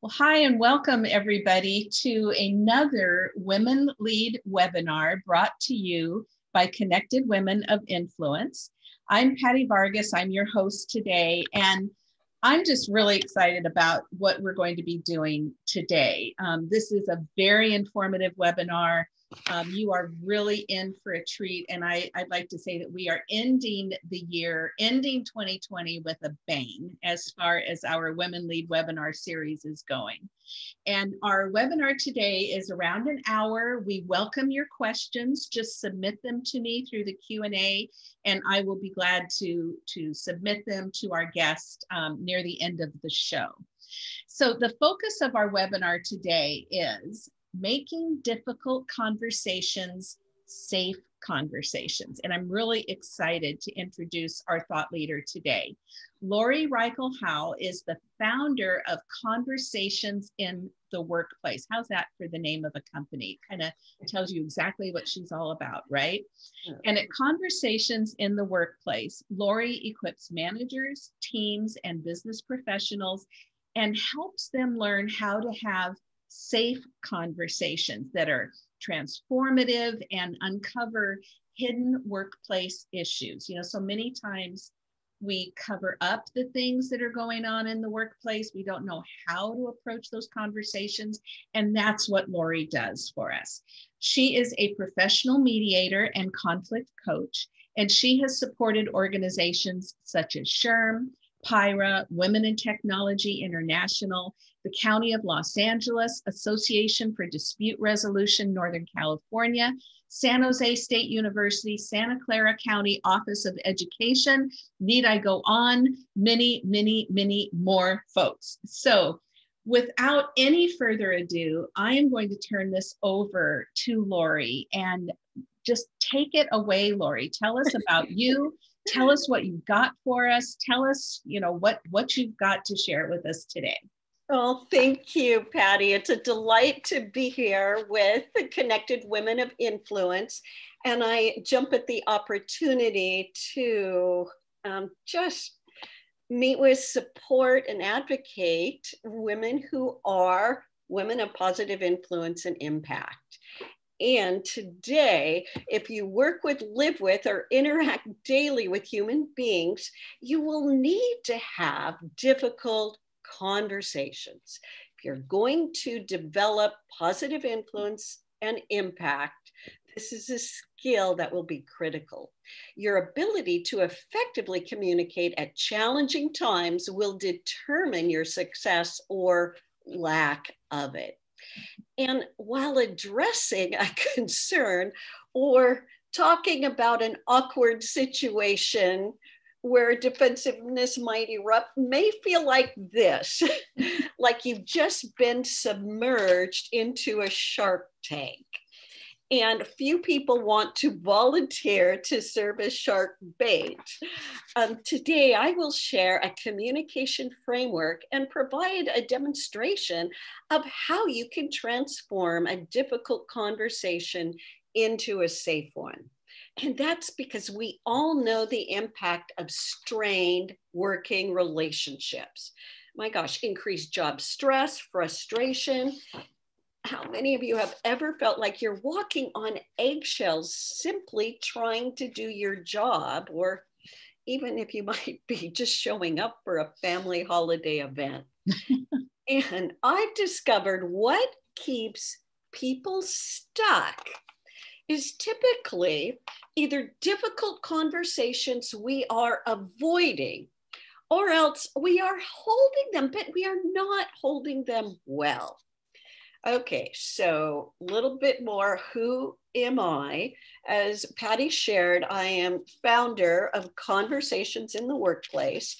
Well, hi and welcome everybody to another Women Lead webinar brought to you by Connected Women of Influence. I'm Patty Vargas, I'm your host today, and I'm just really excited about what we're going to be doing today. This is a very informative webinar. You are really in for a treat, and I'd like to say that we are ending the year, ending 2020 with a bang as far as our Women Lead webinar series is going. And our webinar today is around an hour. We welcome your questions. Just submit them to me through the Q&A, and I will be glad to submit them to our guest near the end of the show. So the focus of our webinar today is making difficult conversations safe conversations. And I'm really excited to introduce our thought leader today. Lorie Reich-Howe is the founder of Conversations in the Workplace. How's that for the name of a company? Kind of tells you exactly what she's all about, right? And at Conversations in the Workplace, Lorie equips managers, teams, and business professionals and helps them learn how to have safe conversations that are transformative and uncover hidden workplace issues. You know, so many times we cover up the things that are going on in the workplace. We don't know how to approach those conversations. And that's what Lorie does for us. She is a professional mediator and conflict coach, and she has supported organizations such as SHRM, PYRA, Women in Technology International, the County of Los Angeles Association for Dispute Resolution, Northern California, San Jose State University, Santa Clara County Office of Education. Need I go on? Many, many, many more folks. So without any further ado, I am going to turn this over to Lorie and just take it away, Lorie. Tell us about you. Tell us what you've got for us. Tell us, you know, what you've got to share with us today. Oh, thank you, Patty. It's a delight to be here with the Connected Women of Influence. And I jump at the opportunity to just meet with, support, and advocate women who are women of positive influence and impact. And today, if you work with, live with, or interact daily with human beings, you will need to have difficult conversations. If you're going to develop positive influence and impact, this is a skill that will be critical. Your ability to effectively communicate at challenging times will determine your success or lack of it. And while addressing a concern or talking about an awkward situation where defensiveness might erupt, may feel like this, like you've just been submerged into a shark tank. And few people want to volunteer to serve as shark bait. Today, I will share a communication framework and provide a demonstration of how you can transform a difficult conversation into a safe one. And that's because we all know the impact of strained working relationships. My gosh, increased job stress, frustration. How many of you have ever felt like you're walking on eggshells simply trying to do your job, or even if you might be just showing up for a family holiday event? And I've discovered what keeps people stuck is typically either difficult conversations we are avoiding, or else we are holding them, but we are not holding them well. Okay, so a little bit more, who am I? As Patty shared, I am founder of Conversations in the Workplace,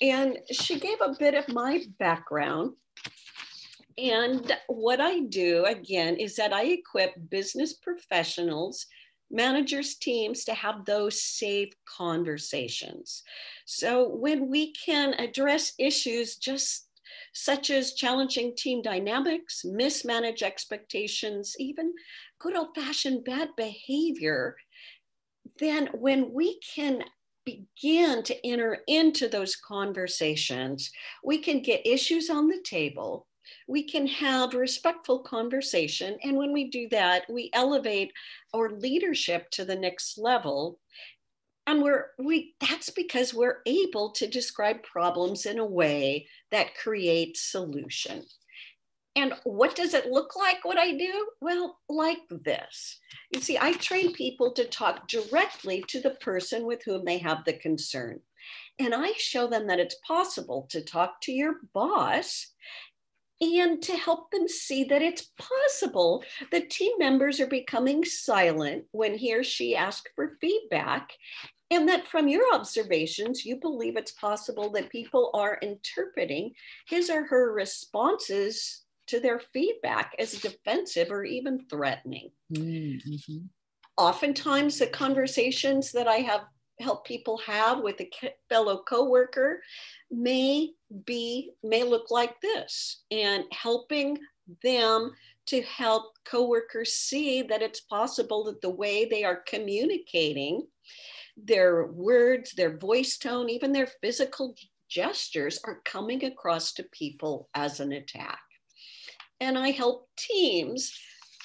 and she gave a bit of my background. And what I do, again, is that I equip business professionals, managers, teams to have those safe conversations. So when we can address issues just such as challenging team dynamics, mismanaged expectations, even good old-fashioned bad behavior, then when we can begin to enter into those conversations, we can get issues on the table, we can have respectful conversation. And when we do that, we elevate our leadership to the next level. And that's because we're able to describe problems in a way that creates solution. And what does it look like what I do? Well, like this. You see, I train people to talk directly to the person with whom they have the concern. And I show them that it's possible to talk to your boss and to help them see that it's possible that team members are becoming silent when he or she asks for feedback, and that from your observations, you believe it's possible that people are interpreting his or her responses to their feedback as defensive or even threatening. Mm-hmm. Oftentimes, the conversations that I have helped people have with a fellow coworker may look like this, and helping them to help coworkers see that it's possible that the way they are communicating, their words, their voice tone, even their physical gestures are coming across to people as an attack. And I help teams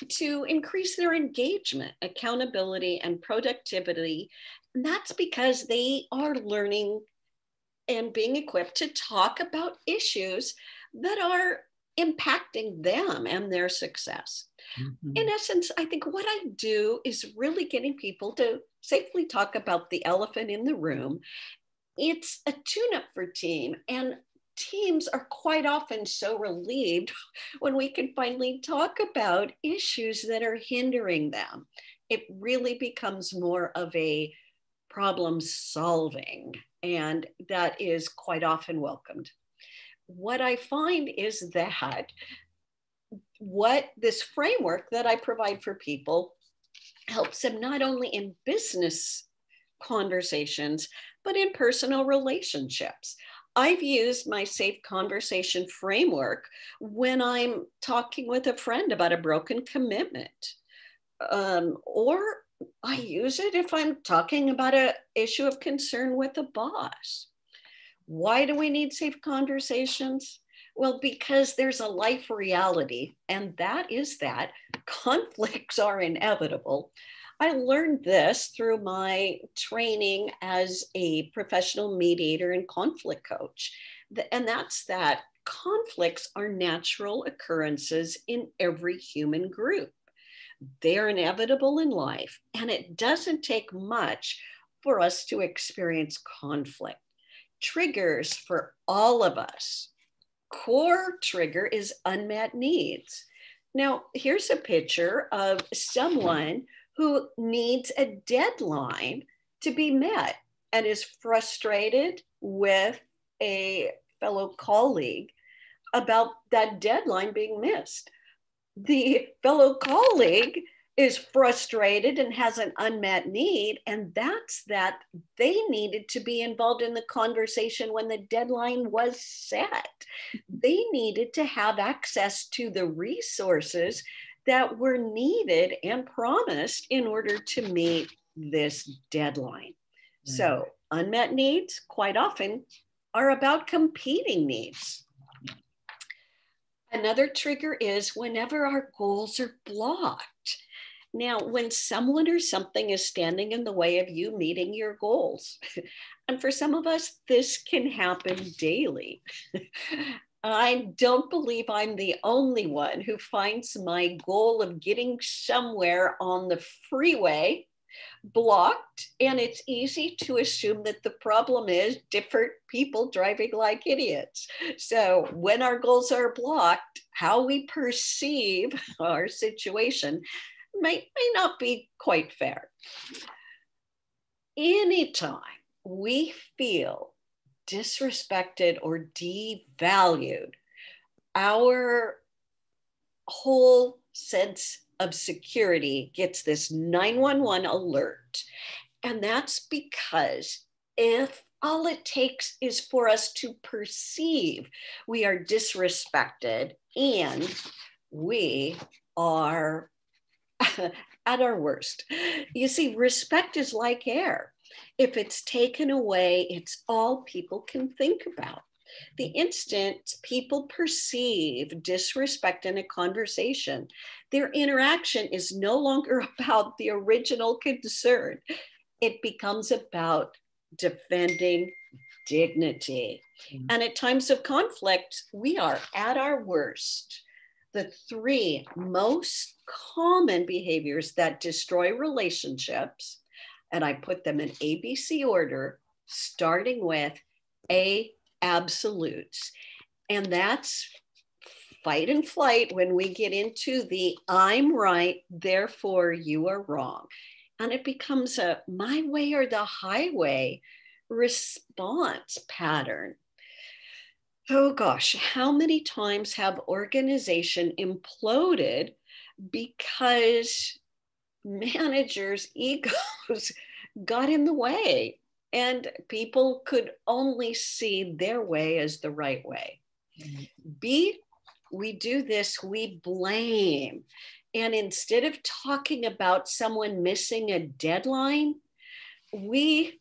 to increase their engagement, accountability, and productivity. And that's because they are learning and being equipped to talk about issues that are impacting them and their success. Mm-hmm. In essence, I think what I do is really getting people to safely talk about the elephant in the room. It's a tune-up for team, and teams are quite often so relieved when we can finally talk about issues that are hindering them. It really becomes more of a problem solving, and that is quite often welcomed. What I find is that what this framework that I provide for people helps them not only in business conversations, but in personal relationships. I've used my safe conversation framework when I'm talking with a friend about a broken commitment, or I use it if I'm talking about an issue of concern with a boss. Why do we need safe conversations? Well, because there's a life reality, and that is that conflicts are inevitable. I learned this through my training as a professional mediator and conflict coach. And that's that conflicts are natural occurrences in every human group. They're inevitable in life, and it doesn't take much for us to experience conflict. Triggers for all of us. Core trigger is unmet needs. Now, here's a picture of someone who needs a deadline to be met and is frustrated with a fellow colleague about that deadline being missed. The fellow colleague is frustrated and has an unmet need, and that's that they needed to be involved in the conversation when the deadline was set. They needed to have access to the resources that were needed and promised in order to meet this deadline. Mm-hmm. So unmet needs quite often are about competing needs. Another trigger is whenever our goals are blocked. Now, when someone or something is standing in the way of you meeting your goals, and for some of us, this can happen daily. I don't believe I'm the only one who finds my goal of getting somewhere on the freeway blocked, and it's easy to assume that the problem is different people driving like idiots. So when our goals are blocked, how we perceive our situation may not be quite fair. Anytime we feel disrespected or devalued, our whole sense of security gets this 911 alert. And that's because if all it takes is for us to perceive we are disrespected and we are at our worst. You see, respect is like air. If it's taken away, it's all people can think about. The instant people perceive disrespect in a conversation, their interaction is no longer about the original concern. It becomes about defending dignity. Mm-hmm. And at times of conflict, we are at our worst. The three most common behaviors that destroy relationships, and I put them in ABC order, starting with A, absolutes. And that's fight and flight when we get into the I'm right, therefore you are wrong. And it becomes a my way or the highway response pattern. Oh gosh, how many times have organizations imploded because managers' egos got in the way and people could only see their way as the right way? Mm-hmm. B, we do this, we blame. And instead of talking about someone missing a deadline, we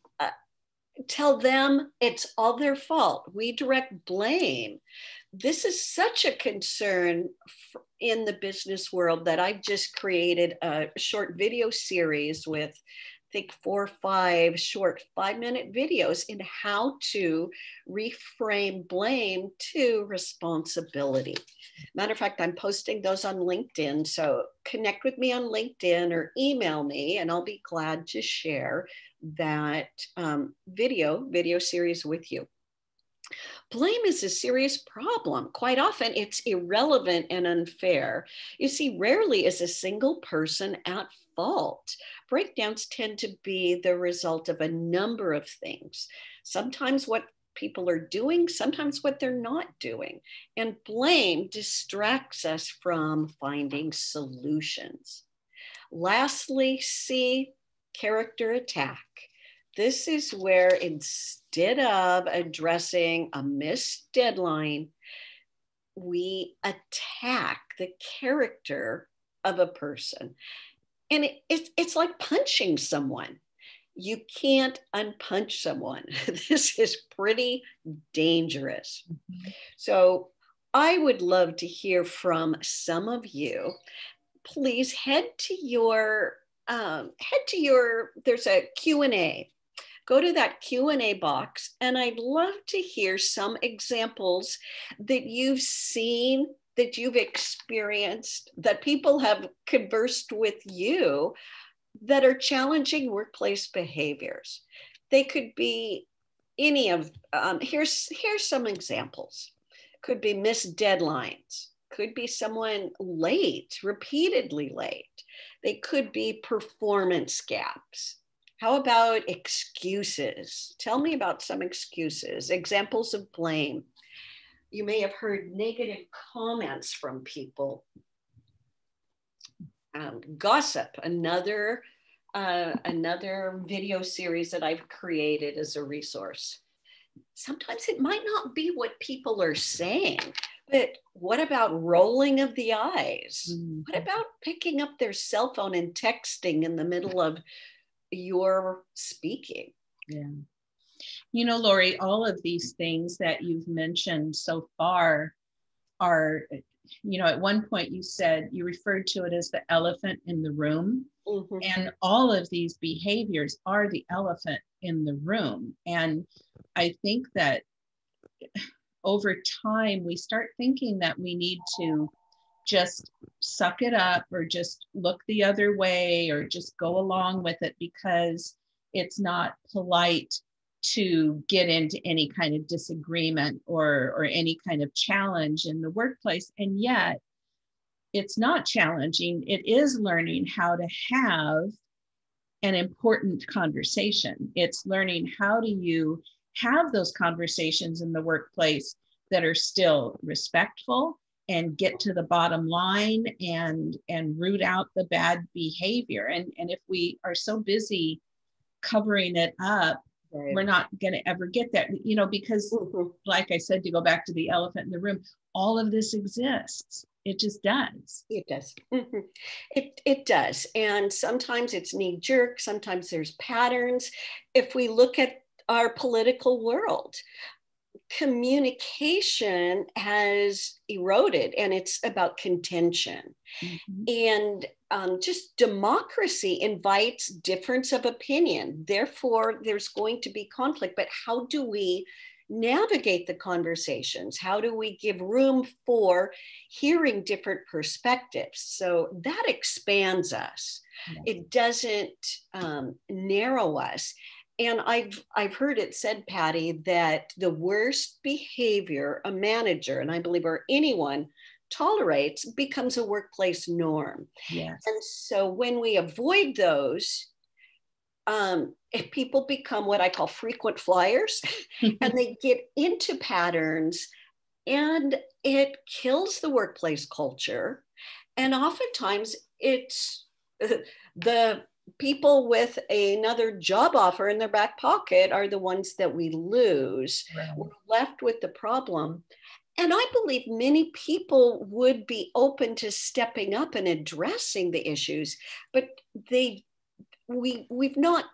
tell them it's all their fault. We direct blame. This is such a concern in the business world that I've just created a short video series with, I think, 4 or 5 short 5-minute videos in how to reframe blame to responsibility. Matter of fact, I'm posting those on LinkedIn. So connect with me on LinkedIn or email me, and I'll be glad to share that video series with you. Blame is a serious problem. Quite often it's irrelevant and unfair. You see, rarely is a single person at fault. Breakdowns tend to be the result of a number of things. Sometimes what people are doing, sometimes what they're not doing. And blame distracts us from finding solutions. Lastly, C, character attack. This is where instead of addressing a missed deadline, we attack the character of a person. And it's like punching someone. You can't unpunch someone. This is pretty dangerous. Mm-hmm. So I would love to hear from some of you. Please head to your, there's a Q&A. Go to that Q&A box, and I'd love to hear some examples that you've seen, that you've experienced, that people have conversed with you that are challenging workplace behaviors. They could be any of, here's some examples. Could be missed deadlines, could be someone late, repeatedly late. They could be performance gaps. How about excuses? Tell me about some excuses, examples of blame. You may have heard negative comments from people. Gossip, another video series that I've created as a resource. Sometimes it might not be what people are saying, but what about rolling of the eyes? Mm-hmm. What about picking up their cell phone and texting in the middle of your speaking? Yeah. You know, Lorie, all of these things that you've mentioned so far are, you know, at one point you said you referred to it as the elephant in the room. Mm-hmm. And all of these behaviors are the elephant in the room. And I think that over time, we start thinking that we need to just suck it up or just look the other way or just go along with it because it's not polite to get into any kind of disagreement or any kind of challenge in the workplace. And yet it's not challenging. It is learning how to have an important conversation. It's learning how do you have those conversations in the workplace that are still respectful and get to the bottom line and root out the bad behavior. And if we are so busy covering it up, right, we're not going to ever get that, you know, because mm-hmm. like I said, to go back to the elephant in the room, all of this exists. It just does. It does. Mm-hmm. It does. And sometimes it's knee jerk. Sometimes there's patterns. If we look at our political world, communication has eroded, and it's about contention. And just democracy invites difference of opinion. Therefore, there's going to be conflict, but how do we navigate the conversations? How do we give room for hearing different perspectives? So that expands us. It doesn't narrow us. And I've heard it said, Patty, that the worst behavior a manager, and I believe, or anyone tolerates, becomes a workplace norm. Yes. And so when we avoid those, if people become what I call frequent flyers, and they get into patterns, and it kills the workplace culture. And oftentimes it's the people with another job offer in their back pocket are the ones that we lose. Right. We're left with the problem. And I believe many people would be open to stepping up and addressing the issues, but we've not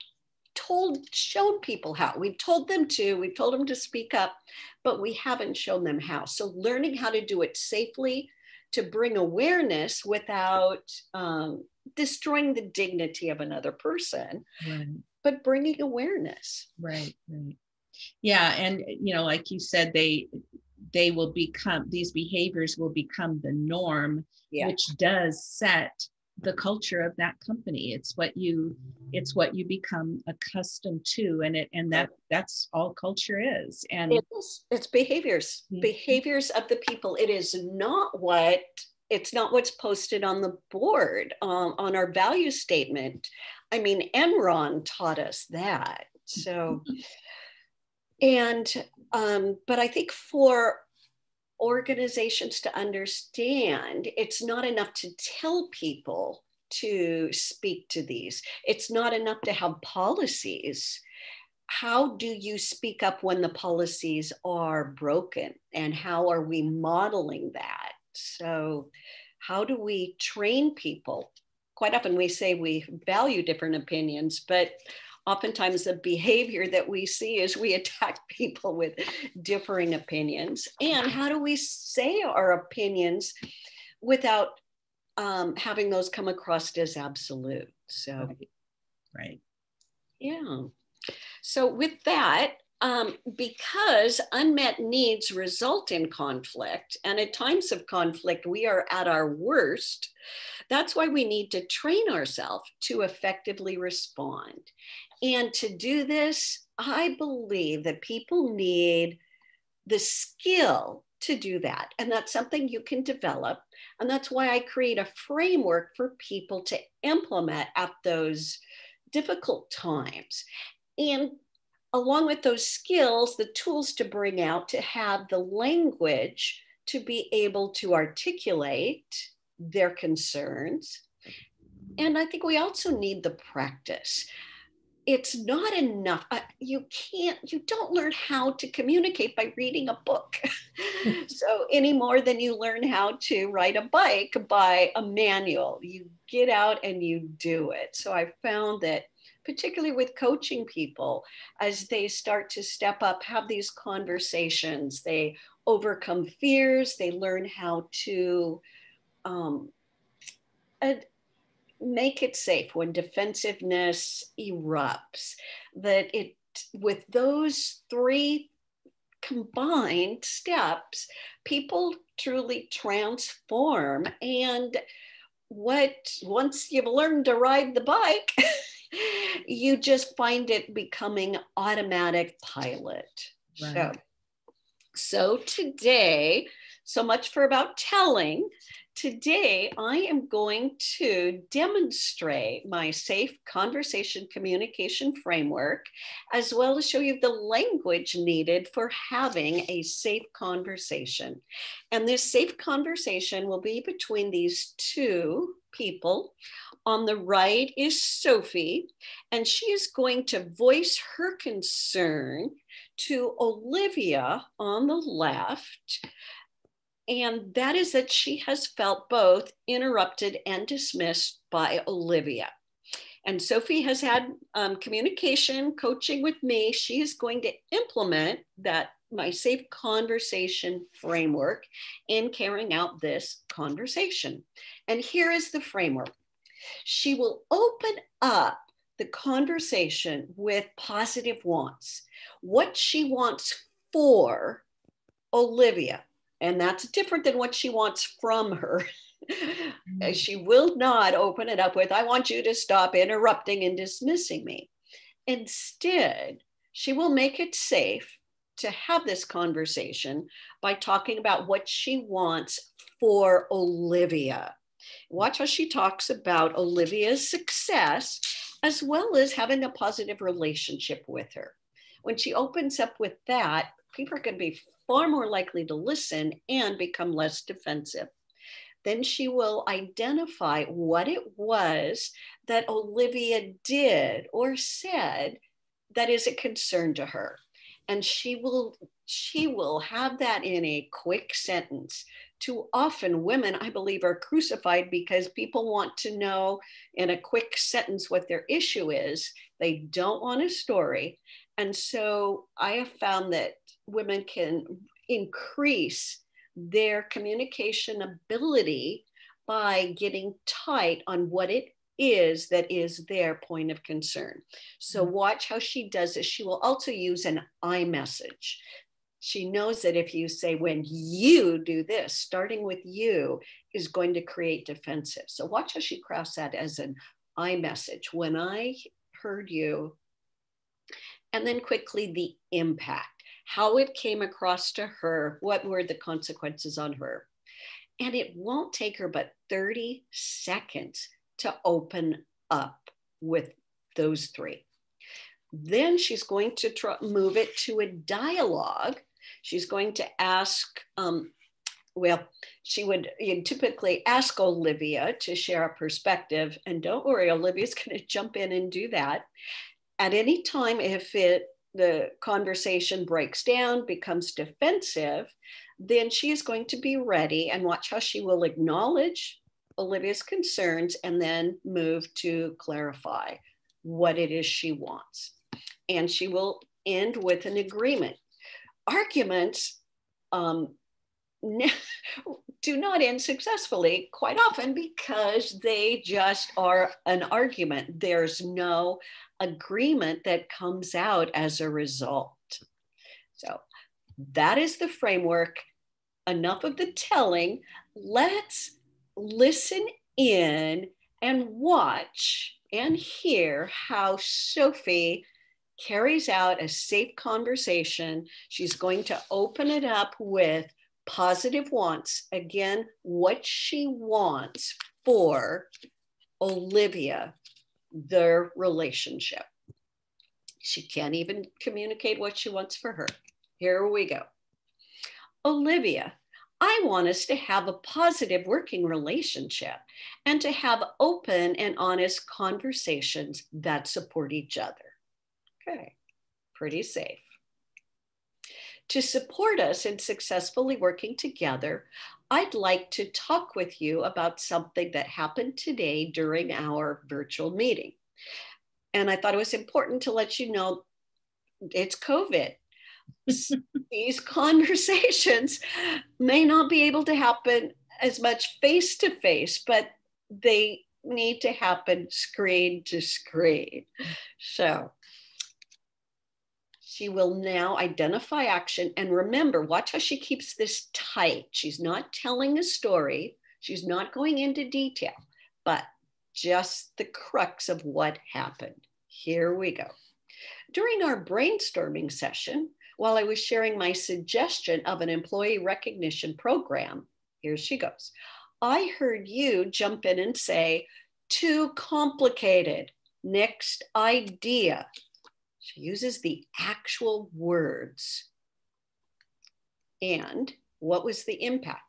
shown people how. We've told them to speak up, but we haven't shown them how. So learning how to do it safely, to bring awareness without destroying the dignity of another person, right, but bringing awareness. Right, right. Yeah, and you know, like you said, they will become, these behaviors will become the norm, yeah, which does set the culture of that company. It's what you become accustomed to, and that's all culture is. And it's behaviors, mm-hmm, behaviors of the people. It's not what's posted on the board, on our value statement. I mean, Enron taught us that. So, but I think for organizations to understand, it's not enough to tell people to speak to these. It's not enough to have policies. How do you speak up when the policies are broken? And how are we modeling that? So how do we train people? Quite often we say we value different opinions, but oftentimes the behavior that we see is we attack people with differing opinions. And how do we say our opinions without having those come across as absolute? So, right. Yeah. So with that, because unmet needs result in conflict, and at times of conflict, we are at our worst. That's why we need to train ourselves to effectively respond. And to do this, I believe that people need the skill to do that. And that's something you can develop. And that's why I create a framework for people to implement at those difficult times. And along with those skills, the tools to bring out, to have the language to be able to articulate their concerns. And I think we also need the practice. It's not enough. You don't learn how to communicate by reading a book. So any more than you learn how to ride a bike by a manual, you get out and you do it. So I found that particularly with coaching people, as they start to step up, have these conversations, they overcome fears, they learn how to make it safe when defensiveness erupts. With those three combined steps, people truly transform. And once you've learned to ride the bike, you just find it becoming automatic pilot. Right. So today, so much for about telling. Today, I am going to demonstrate my safe conversation communication framework, as well as show you the language needed for having a safe conversation. And this safe conversation will be between these two people. On the right is Sophie, and she is going to voice her concern to Olivia on the left. And that is that she has felt both interrupted and dismissed by Olivia. And Sophie has had communication coaching with me. She is going to implement that my safe conversation framework in carrying out this conversation. And here is the framework. She will open up the conversation with positive wants, what she wants for Olivia. And that's different than what she wants from her. She will not open it up with, I want you to stop interrupting and dismissing me. Instead, she will make it safe to have this conversation by talking about what she wants for Olivia. Watch how she talks about Olivia's success, as well as having a positive relationship with her. When she opens up with that, people are going to be far more likely to listen and become less defensive. Then she will identify what it was that Olivia did or said that is a concern to her. And she will have that in a quick sentence. Too often women, I believe, are crucified because people want to know in a quick sentence what their issue is. They don't want a story. And so I have found that women can increase their communication ability by getting tight on what it is that is their point of concern. So watch how she does this. She will also use an I message. She knows that if you say, when you do this, starting with you is going to create defensive. So watch how she crafts that as an I message. When I heard you, and then quickly the impact. How it came across to her, what were the consequences on her. And it won't take her but 30 seconds to open up with those three. Then she's going to move it to a dialogue. She's going to ask, she would typically ask Olivia to share a perspective. And don't worry, Olivia's going to jump in and do that. At any time, if the conversation breaks down, becomes defensive, then she is going to be ready, and watch how she will acknowledge Olivia's concerns and then move to clarify what it is she wants. And she will end with an agreement. Arguments do not end successfully quite often because they just are an argument. There's no agreement that comes out as a result. So that is the framework. Enough of the telling. Let's listen in and watch and hear how Sophie carries out a safe conversation. She's going to open it up with positive wants. Again, what she wants for Olivia, their relationship. She can't even communicate what she wants for her. Here we go. Olivia, I want us to have a positive working relationship and to have open and honest conversations that support each other. Okay, pretty safe. To support us in successfully working together, I'd like to talk with you about something that happened today during our virtual meeting. And I thought it was important to let you know it's COVID. These conversations may not be able to happen as much face-to-face, but they need to happen screen to screen. So she will now identify action, and remember, watch how she keeps this tight. She's not telling a story. She's not going into detail, but just the crux of what happened. Here we go. During our brainstorming session, while I was sharing my suggestion of an employee recognition program, here she goes, I heard you jump in and say, too complicated, next idea. She uses the actual words. And what was the impact?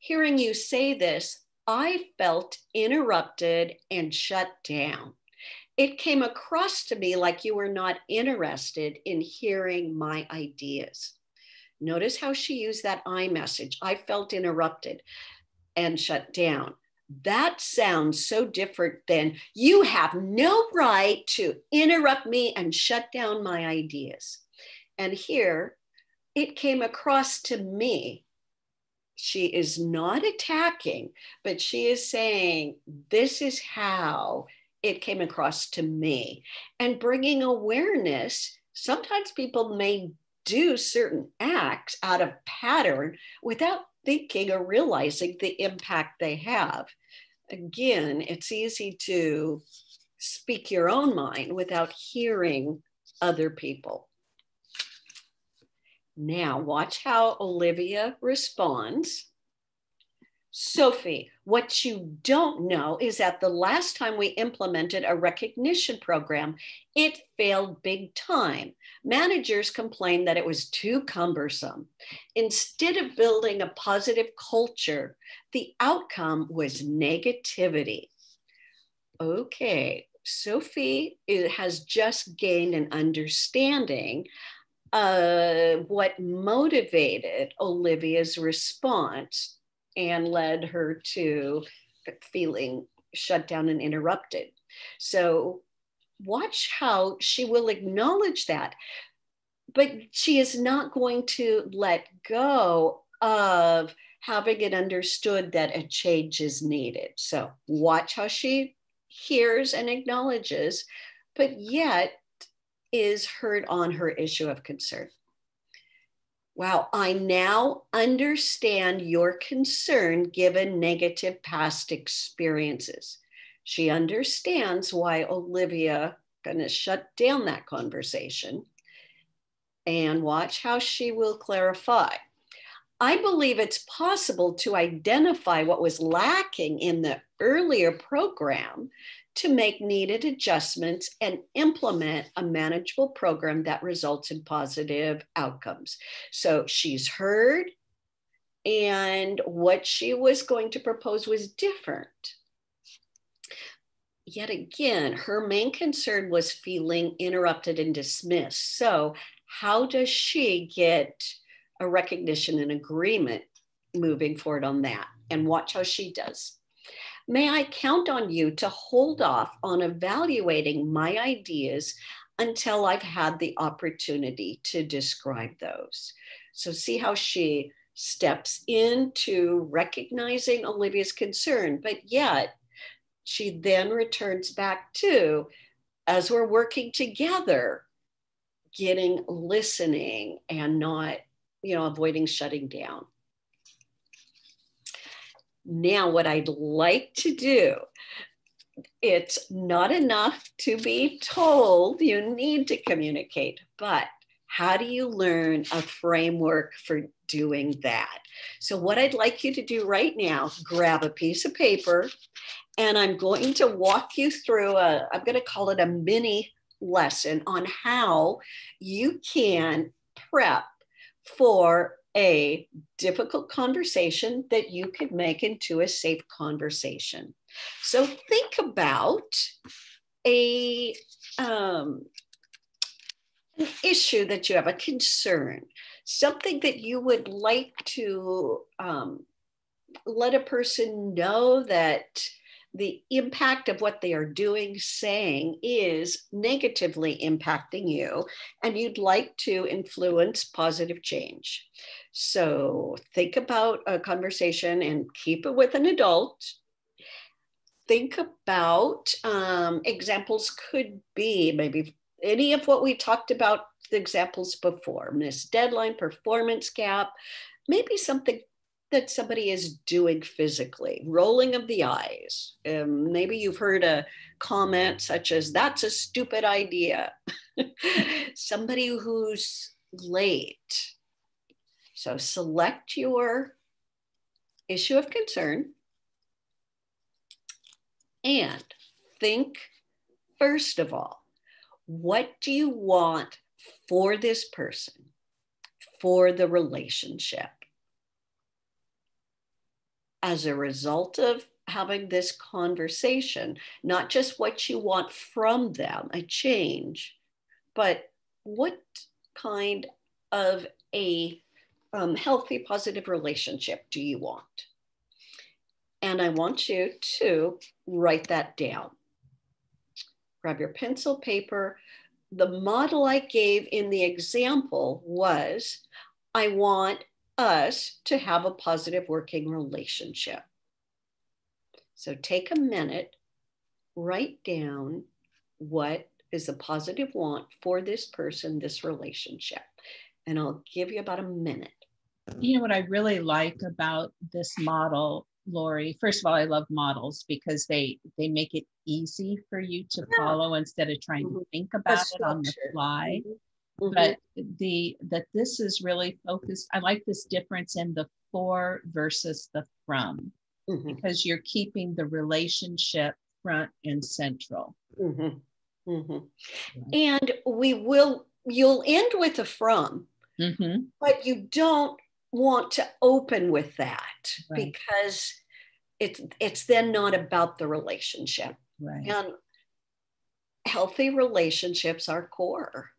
Hearing you say this, I felt interrupted and shut down. It came across to me like you were not interested in hearing my ideas. Notice how she used that I message. I felt interrupted and shut down. That sounds so different than you have no right to interrupt me and shut down my ideas. And here it came across to me, she is not attacking, but she is saying, this is how it came across to me. And bringing awareness, sometimes people may do certain acts out of pattern without thinking or realizing the impact they have. Again, it's easy to speak your own mind without hearing other people. Now, watch how Olivia responds. Sophie, what you don't know is that the last time we implemented a recognition program, it failed big time. Managers complained that it was too cumbersome. Instead of building a positive culture, the outcome was negativity. Okay, Sophie has just gained an understanding of what motivated Olivia's response and led her to feeling shut down and interrupted. So watch how she will acknowledge that, but she is not going to let go of having it understood that a change is needed. So watch how she hears and acknowledges, but yet is heard on her issue of concern. Wow, I now understand your concern given negative past experiences. She understands why Olivia kind of shut down that conversation, and watch how she will clarify. I believe it's possible to identify what was lacking in the earlier program to make needed adjustments and implement a manageable program that results in positive outcomes. So she's heard, and what she was going to propose was different. Yet again, her main concern was feeling interrupted and dismissed. So how does she get a recognition and agreement moving forward on that? And watch how she does. May I count on you to hold off on evaluating my ideas until I've had the opportunity to describe those? So see how she steps into recognizing Olivia's concern, but yet she then returns back to, as we're working together, getting listening and not, avoiding shutting down. Now, what I'd like to do, it's not enough to be told you need to communicate, but how do you learn a framework for doing that? So what I'd like you to do right now, grab a piece of paper, and I'm going to walk you through I'm going to call it a mini lesson on how you can prep for a difficult conversation that you could make into a safe conversation. So think about an issue that you have, a concern, something that you would like to let a person know that the impact of what they are doing, saying is negatively impacting you, and you'd like to influence positive change. So think about a conversation and keep it with an adult. Think about examples could be maybe any of what we talked about, the examples before, missed deadline, performance gap, maybe something that somebody is doing physically, rolling of the eyes. Maybe you've heard a comment such as, that's a stupid idea. Somebody who's late. So select your issue of concern and think, first of all, what do you want for this person, for the relationship? As a result of having this conversation, not just what you want from them, a change, but what kind of a healthy, positive relationship do you want? And I want you to write that down. Grab your pencil, paper. The model I gave in the example was, I want us to have a positive working relationship. So take a minute, write down what is a positive want for this person, this relationship. And I'll give you about a minute. You know what I really like about this model, Lorie, first of all, I love models because they make it easy for you to follow instead of trying to think about it on the fly. But that this is really focused. I like this difference in the for versus the from, because you're keeping the relationship front and central. And you'll end with a from, but you don't want to open with that because it's then not about the relationship. And healthy relationships are core.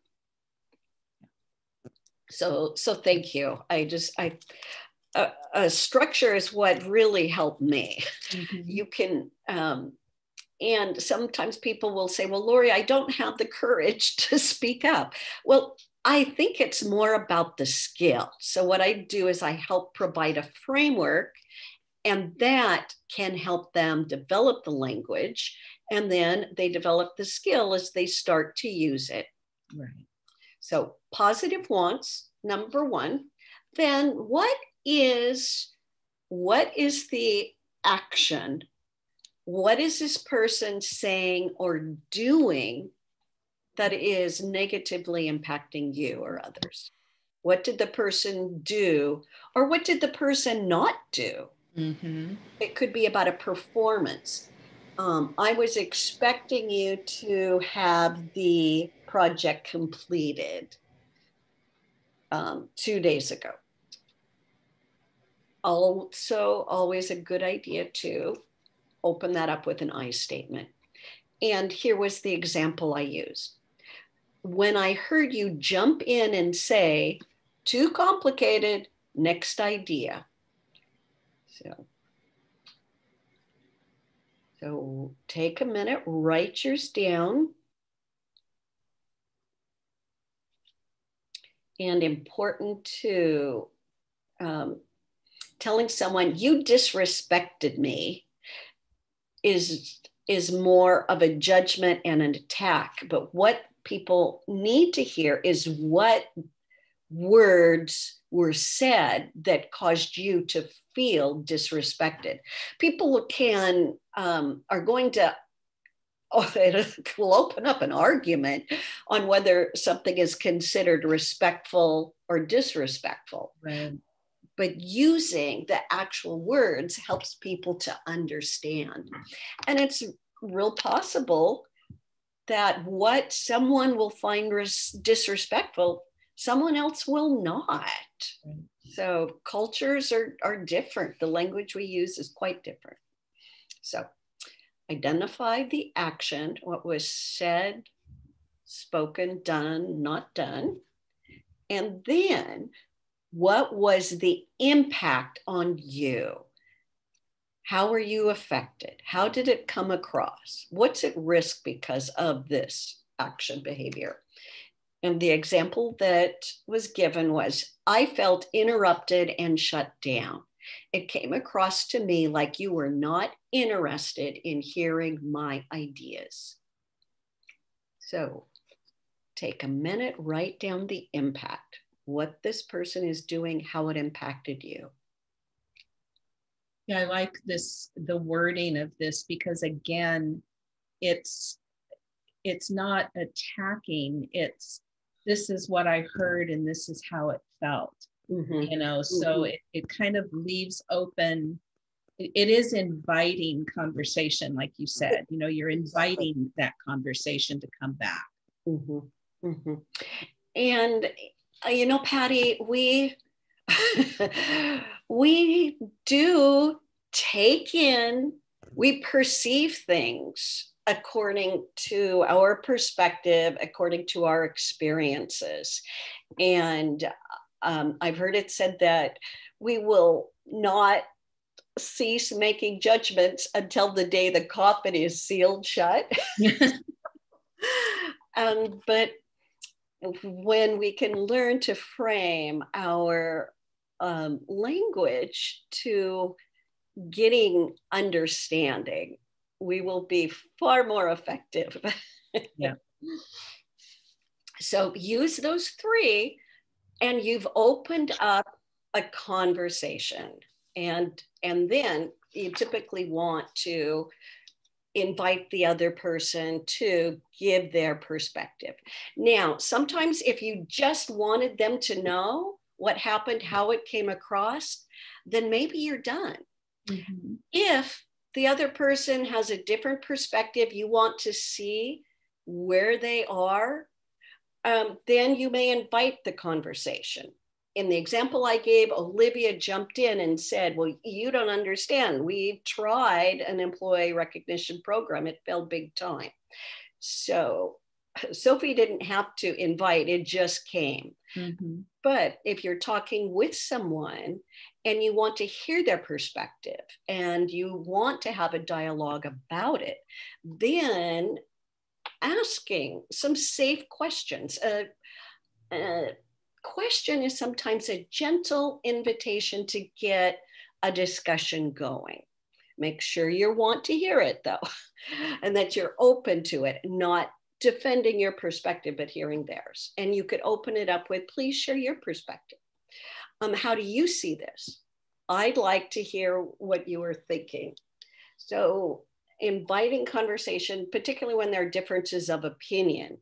So thank you. Structure is what really helped me. You can, and sometimes people will say, well, Lorie, I don't have the courage to speak up. Well, I think it's more about the skill. So what I do is I help provide a framework, and that can help them develop the language. And then they develop the skill as they start to use it. So positive wants, number one. Then what is the action? What is this person saying or doing that is negatively impacting you or others? What did the person do, or what did the person not do? It could be about a performance. I was expecting you to have the project completed 2 days ago. Also, always a good idea to open that up with an I statement. And here was the example I used. When I heard you jump in and say, too complicated, next idea. So take a minute, write yours down. And important to telling someone you disrespected me is more of a judgment and an attack. But what people need to hear is what words were said that caused you to feel disrespected. People can are going to will open up an argument on whether something is considered respectful or disrespectful. But using the actual words helps people to understand. And it's real possible that what someone will find disrespectful, someone else will not. So cultures are different. The language we use is quite different. So identify the action, what was said, spoken, done, not done. And then what was the impact on you? How were you affected? How did it come across? What's at risk because of this action behavior? And the example that was given was, I felt interrupted and shut down. It came across to me like you were not interested in hearing my ideas. So take a minute, write down the impact. What this person is doing, how it impacted you. Yeah, I like this, the wording of this, because again, it's not attacking. It's, this is what I heard and this is how it felt, you know? So it kind of leaves open, it is inviting conversation. Like you said, you know, you're inviting that conversation to come back. And you know, Patty, we do take in, we perceive things according to our perspective, according to our experiences. And I've heard it said that we will not cease making judgments until the day the coffin is sealed shut. But when we can learn to frame our language to getting understanding, we will be far more effective. Yeah. So use those three and you've opened up a conversation. And then you typically want to invite the other person to give their perspective. Now, sometimes if you just wanted them to know what happened, how it came across, then maybe you're done. Mm-hmm. If the other person has a different perspective, you want to see where they are, then you may invite the conversation. In the example I gave, Olivia jumped in and said, well, you don't understand. We tried an employee recognition program. It failed big time. So Sophie didn't have to invite, it just came. Mm-hmm. But if you're talking with someone and you want to hear their perspective and you want to have a dialogue about it, then asking some safe questions. Question is sometimes a gentle invitation to get a discussion going. Make sure you want to hear it though, and that you're open to it, not defending your perspective, but hearing theirs. And you could open it up with, please share your perspective. How do you see this? I'd like to hear what you were thinking. So inviting conversation, particularly when there are differences of opinion,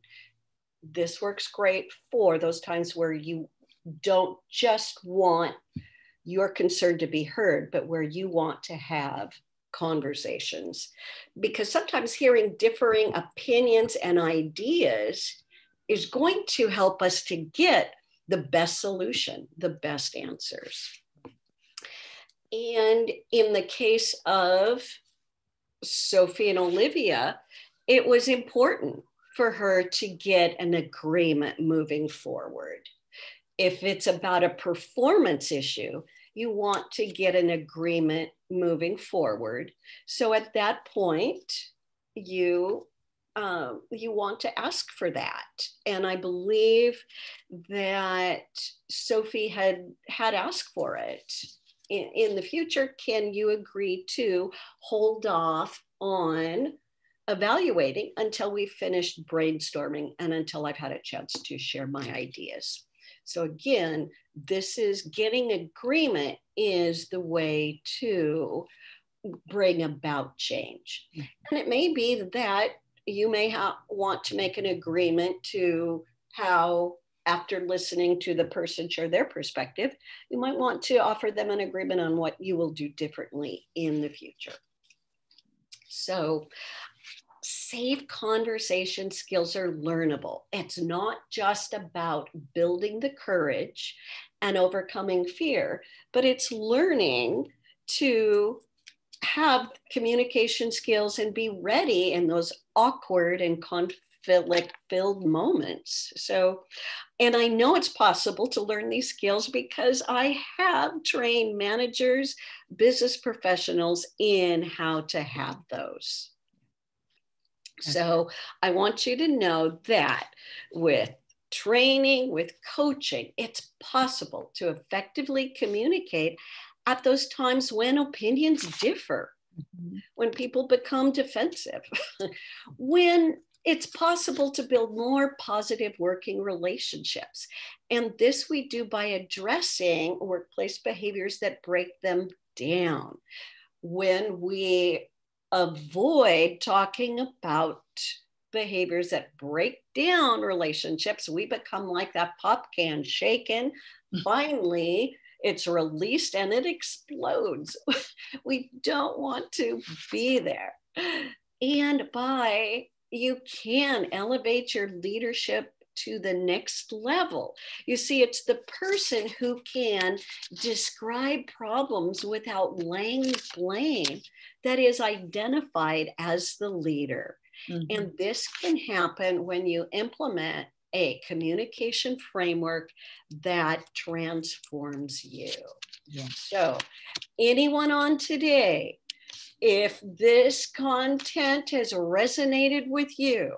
this works great for those times where you don't just want your concern to be heard, but where you want to have conversations. Because sometimes hearing differing opinions and ideas is going to help us to get the best solution, the best answers. And in the case of Sophie and Olivia, it was important for her to get an agreement moving forward. If it's about a performance issue, you want to get an agreement moving forward. So at that point, you want to ask for that. And I believe that Sophie had asked for it. In the future, can you agree to hold off on evaluating until we finished brainstorming and until I've had a chance to share my ideas? So again, this is getting agreement is the way to bring about change. And it may be that you may want to make an agreement to how, after listening to the person share their perspective, you might want to offer them an agreement on what you will do differently in the future. So safe conversation skills are learnable. It's not just about building the courage and overcoming fear, but it's learning to have communication skills and be ready in those awkward and conflict-filled moments. So, and I know it's possible to learn these skills because I have trained managers, business professionals in how to have those. So I want you to know that with training, with coaching, it's possible to effectively communicate at those times when opinions differ, mm-hmm. when people become defensive, when it's possible to build more positive working relationships. And this we do by addressing workplace behaviors that break them down. When we avoid talking about behaviors that break down relationships, we become like that pop can, shaken. Finally, it's released and it explodes. We don't want to be there. And by, you can elevate your leadership to the next level. You see, it's the person who can describe problems without laying blame that is identified as the leader. Mm-hmm. And this can happen when you implement a communication framework that transforms you. Yeah. So anyone on today, if this content has resonated with you,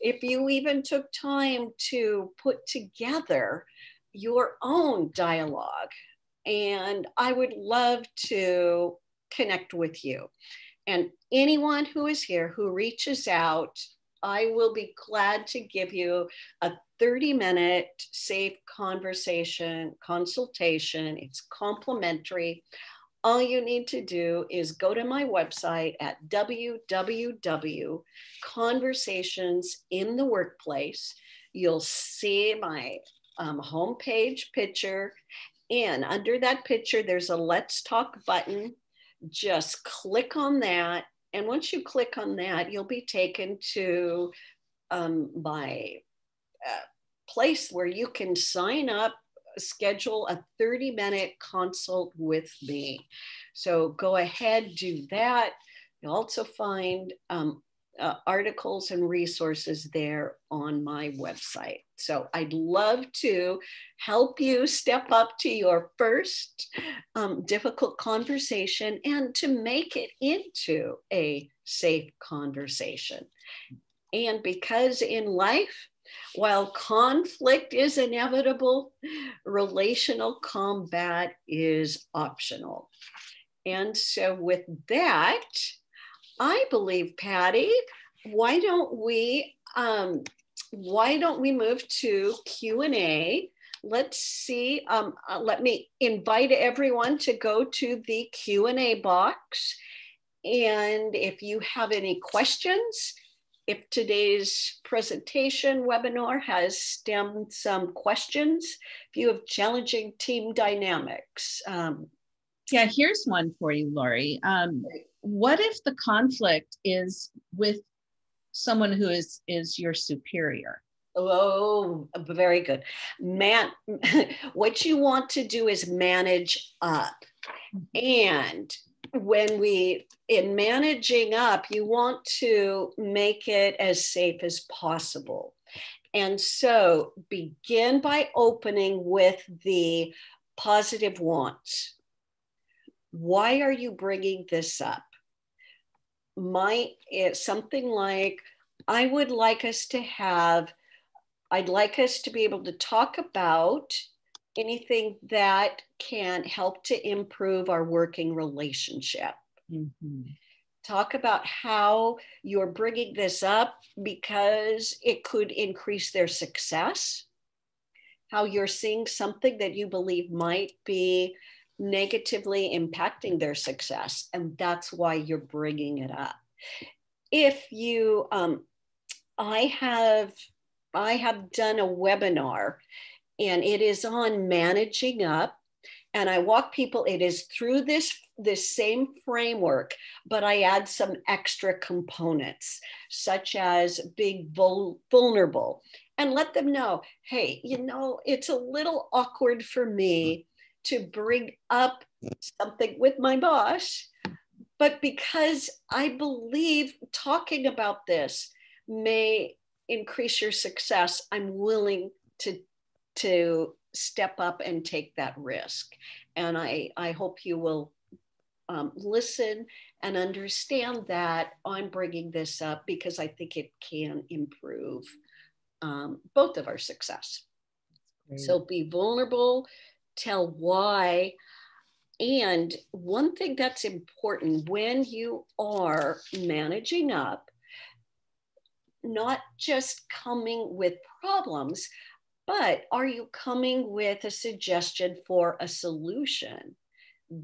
if you even took time to put together your own dialogue. And I would love to connect with you. And anyone who is here who reaches out, I will be glad to give you a 30-minute safe conversation consultation. It's complimentary. All you need to do is go to my website at www.conversationsintheworkplace. You'll see my homepage picture. And under that picture, there's a Let's Talk button. Just click on that. And once you click on that, you'll be taken to my place where you can sign up, schedule a 30-minute consult with me. So go ahead, do that. You'll also find articles and resources there on my website. So I'd love to help you step up to your first difficult conversation and to make it into a safe conversation. And because in life, while conflict is inevitable, relational combat is optional. And so with that, I believe, Patty, why don't we move to Q&A? Let's see. Let me invite everyone to go to the Q&A box. And if you have any questions, if today's presentation webinar has stemmed some questions, if you have challenging team dynamics. Yeah, here's one for you, Lorie. What if the conflict is with someone who is your superior? Oh, very good. What you want to do is manage up. And when in managing up, you want to make it as safe as possible. And so begin by opening with the positive wants. Why are you bringing this up? It's something like, I'd like us to be able to talk about anything that can help to improve our working relationship. Mm-hmm. Talk about how you're bringing this up because it could increase their success, how you're seeing something that you believe might be negatively impacting their success, and that's why you're bringing it up. If you, I have done a webinar, and it is on managing up, and I walk people. It is through this same framework, but I add some extra components, such as being vulnerable, and let them know, hey, you know, it's a little awkward for me to bring up something with my boss, but because I believe talking about this may increase your success, I'm willing to step up and take that risk. And I hope you will listen and understand that I'm bringing this up because I think it can improve both of our success. Great. So be vulnerable, tell why. And one thing that's important when you are managing up, not just coming with problems, but are you coming with a suggestion for a solution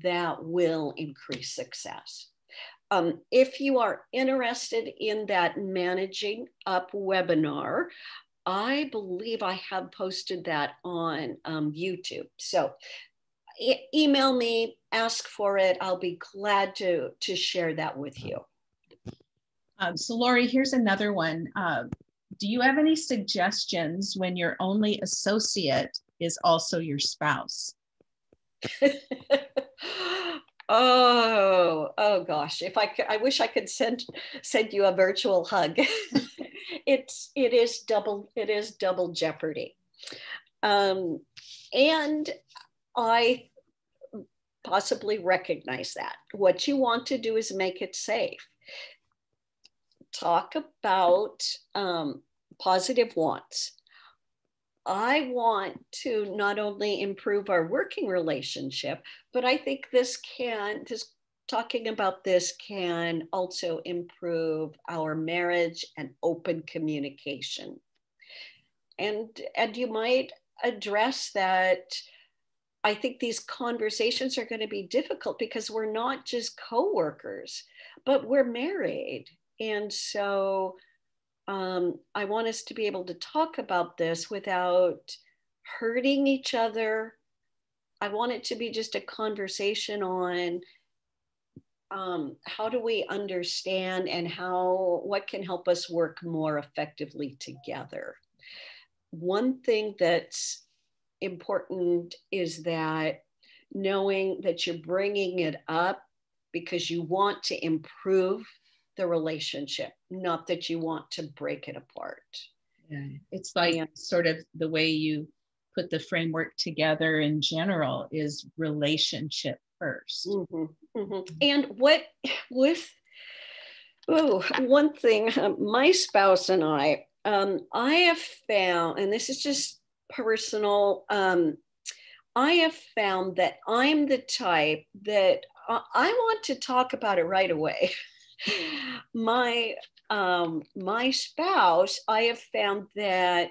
that will increase success? If you are interested in that managing up webinar, I believe I have posted that on YouTube. So email me, ask for it. I'll be glad to share that with you. So Lorie, here's another one. Do you have any suggestions when your only associate is also your spouse? Oh gosh. If I could, I wish I could send you a virtual hug. It is double jeopardy. And I possibly recognize that. What you want to do is make it safe. talk about positive wants. I want to not only improve our working relationship, but I think this can, just talking about this can also improve our marriage and open communication. And you might address that. I think these conversations are going to be difficult because we're not just co-workers, but we're married. And so I want us to be able to talk about this without hurting each other. I want it to be just a conversation on how do we understand and what can help us work more effectively together. One thing that's important is that knowing that you're bringing it up because you want to improve the relationship, not that you want to break it apart. Yeah. It's like sort of the way you put the framework together in general is relationship first. Mm-hmm. Mm-hmm. And one thing, my spouse and I have found, and this is just personal, I have found that I'm the type that I want to talk about it right away. My spouse, I have found that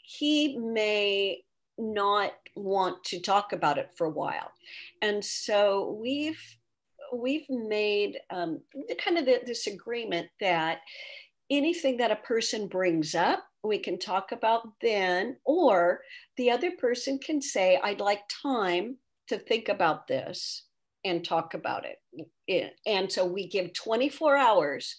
he may not want to talk about it for a while, and so we've made kind of this agreement that anything that a person brings up, we can talk about then, or the other person can say, I'd like time to think about this and talk about it. And so we give 24 hours,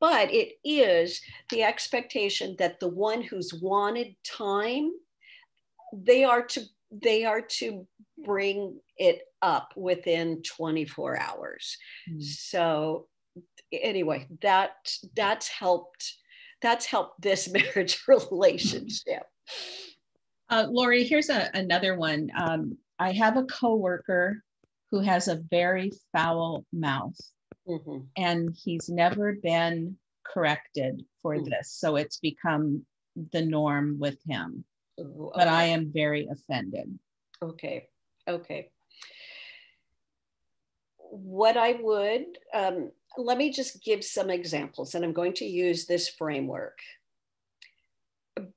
but it is the expectation that the one who's wanted time, they are to bring it up within 24 hours. Mm-hmm. So anyway, that's helped this marriage relationship. Lorie, here's another one. I have a coworker who has a very foul mouth, mm-hmm. and he's never been corrected for mm-hmm. this. So it's become the norm with him, ooh, okay. But I am very offended. Okay. Okay. What I would, let me just give some examples, and I'm going to use this framework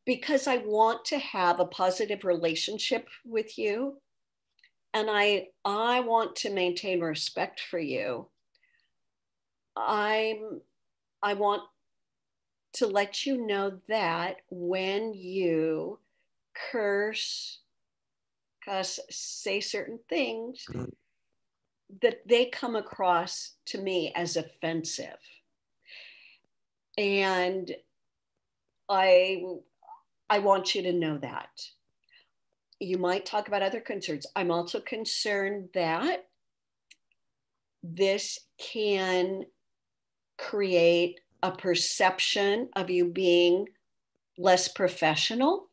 because I want to have a positive relationship with you, and I want to maintain respect for you. I want to let you know that when you cuss, say certain things, that they come across to me as offensive. And I want you to know that. You might talk about other concerns. I'm also concerned that this can create a perception of you being less professional.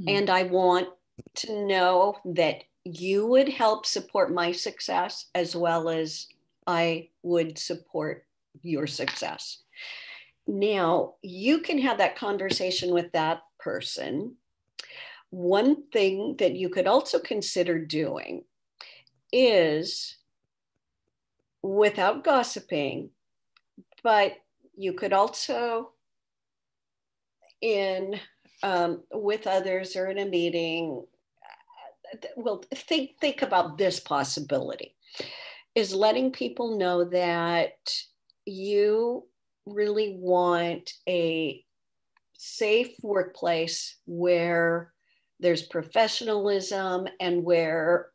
Mm-hmm. And I want to know that you would help support my success as well as I would support your success. Now, you can have that conversation with that person. One thing that you could also consider doing is, without gossiping, but you could also with others or in a meeting, well, think about this possibility, is letting people know that you really want a safe workplace where there's professionalism and where,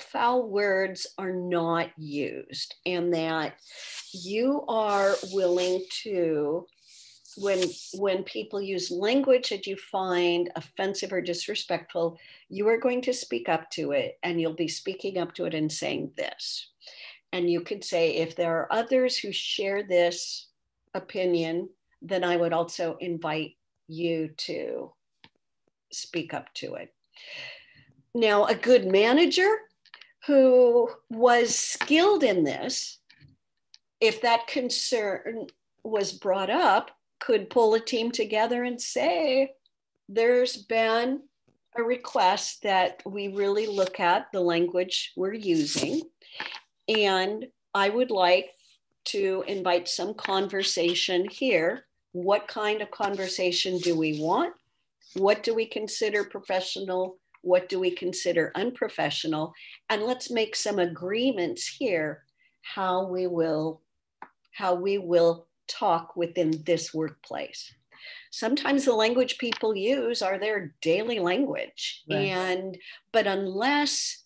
foul words are not used, and that you are willing to, when people use language that you find offensive or disrespectful, you are going to speak up to it, and you'll be speaking up to it and saying this. And you could say, if there are others who share this opinion, then I would also invite you to speak up to it. Now, a good manager who was skilled in this, if that concern was brought up, could pull a team together and say, there's been a request that we really look at the language we're using. And I would like to invite some conversation here. What kind of conversation do we want? What do we consider professional? What do we consider unprofessional? And let's make some agreements here how we will talk within this workplace. Sometimes the language people use are their daily language. Right. But unless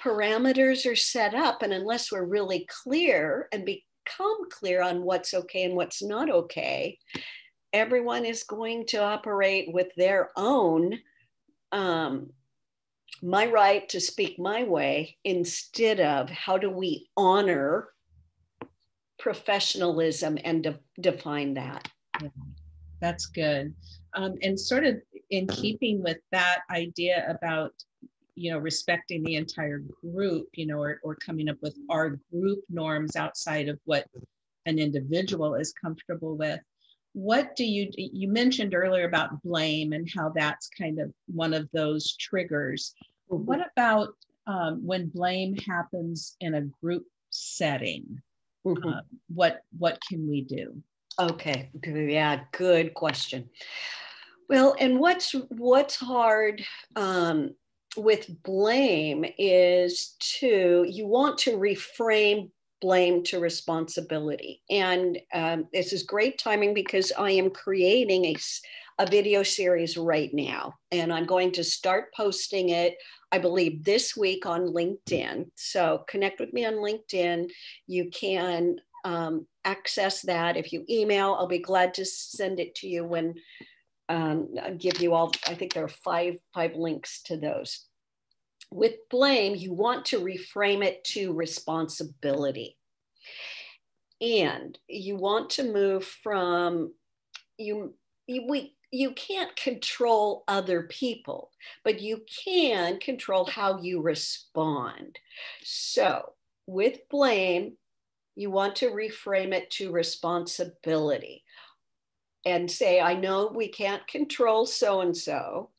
parameters are set up and unless we're really clear and become clear on what's okay and what's not okay, everyone is going to operate with their own my right to speak my way, instead of how do we honor professionalism and define that. Yeah, that's good. And sort of in keeping with that idea about, you know, respecting the entire group, you know, or coming up with our group norms outside of what an individual is comfortable with. What do you mentioned earlier about blame and how that's kind of one of those triggers. What about when blame happens in a group setting? What can we do? Okay, yeah, good question. Well, and what's hard with blame is you want to reframe blame to responsibility. And this is great timing because I am creating a video series right now, and I'm going to start posting it, I believe, this week on LinkedIn. So connect with me on LinkedIn. You can access that. If you email, I'll be glad to send it to you when I give you all, I think there are five links to those. With blame, you want to reframe it to responsibility. And you want to move from, you can't control other people, but you can control how you respond. So with blame, you want to reframe it to responsibility and say, I know we can't control so-and-so,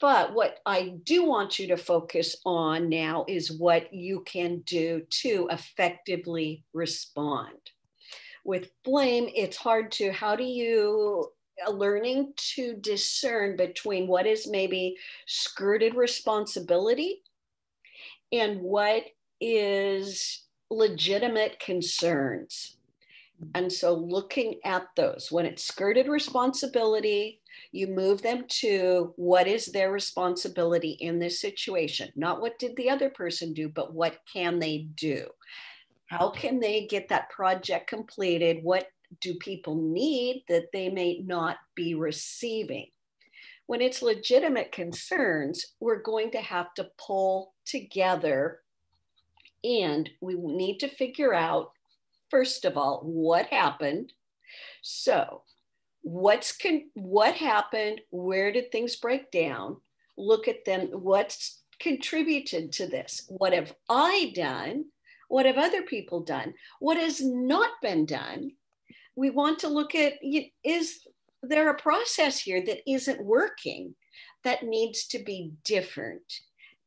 but what I do want you to focus on now is what you can do to effectively respond. With blame, it's hard to, learning to discern between what is maybe skirted responsibility and what is legitimate concerns. And so looking at those, when it's skirted responsibility, you move them to what is their responsibility in this situation, not what did the other person do, but what can they do? How can they get that project completed? What do people need that they may not be receiving? When it's legitimate concerns, we're going to have to pull together, and we need to figure out, first of all, what happened. So what happened? Where did things break down? Look at them. What's contributed to this? What have I done? What have other people done? What has not been done? We want to look at, is there a process here that isn't working that needs to be different?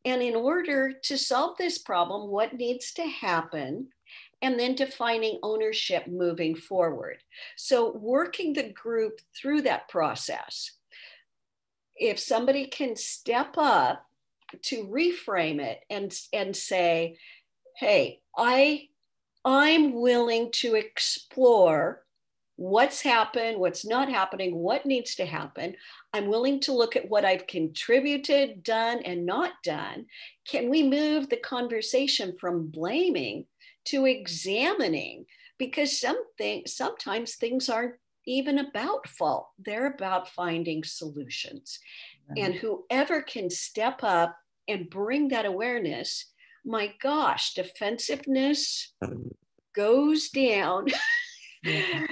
And in order to solve this problem, what needs to happen? And then defining ownership moving forward. So working the group through that process. If somebody can step up to reframe it and say, hey, I'm willing to explore what's happened, what's not happening, what needs to happen. I'm willing to look at what I've contributed, done, and not done. Can we move the conversation from blaming to examining? Because sometimes things aren't even about fault. They're about finding solutions. Right. And whoever can step up and bring that awareness, my gosh, defensiveness goes down. Yeah.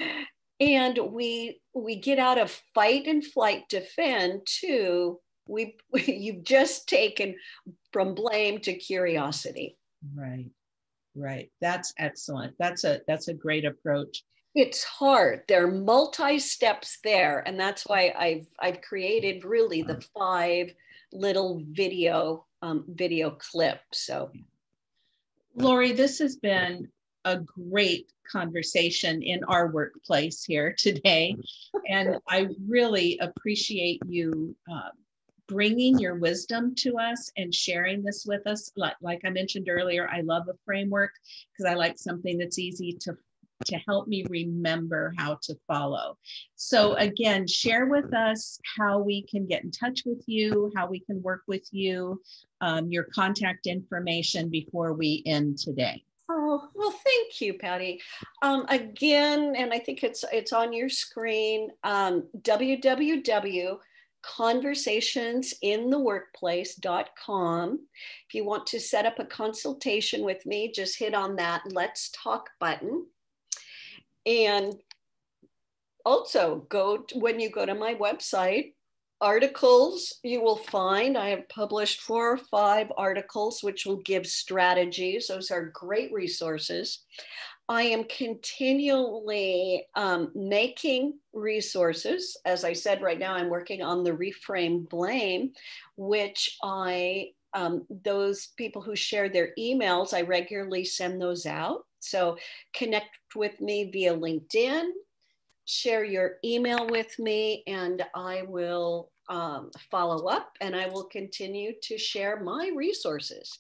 And we get out of fight and flight defend to, you've just taken from blame to curiosity. Right, right. That's excellent. That's a great approach. It's hard. There are multi-steps there. And that's why I've created really the 5 little video clip. So Lorie, this has been a great conversation in our workplace here today. And I really appreciate you bringing your wisdom to us and sharing this with us. Like I mentioned earlier, I love a framework because I like something that's easy to help me remember how to follow. So again, share with us how we can get in touch with you, how we can work with you, your contact information before we end today. Oh, well, thank you, Patty. Again, and I think it's on your screen, www.conversationsintheworkplace.com. If you want to set up a consultation with me, just hit on that Let's Talk button. And also when you go to my website, articles you will find, I have published 4 or 5 articles which will give strategies. Those are great resources. I am continually making resources. As I said, right now I'm working on the Reframe Blame, which those people who share their emails, I regularly send those out. So connect with me via LinkedIn, share your email with me, and I will follow up, and I will continue to share my resources.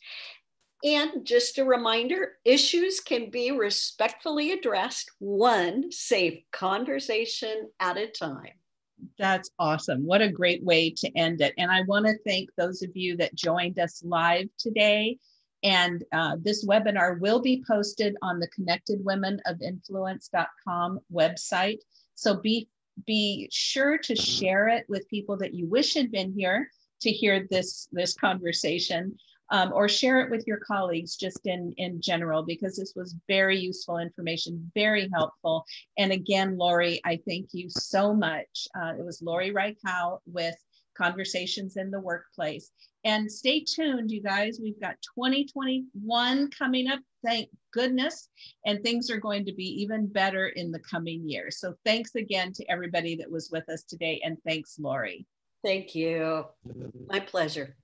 And just a reminder, issues can be respectfully addressed, one safe conversation at a time. That's awesome. What a great way to end it. And I want to thank those of you that joined us live today. And this webinar will be posted on the connectedwomenofinfluence.com website. So be sure to share it with people that you wish had been here to hear this conversation, or share it with your colleagues just in general, because this was very useful information, very helpful. And again, Lorie, I thank you so much. It was Lorie Reich-Howe with Conversations in the Workplace. And stay tuned, you guys. We've got 2021 coming up, thank goodness. And things are going to be even better in the coming year. So thanks again to everybody that was with us today. And thanks, Lorie. Thank you. My pleasure.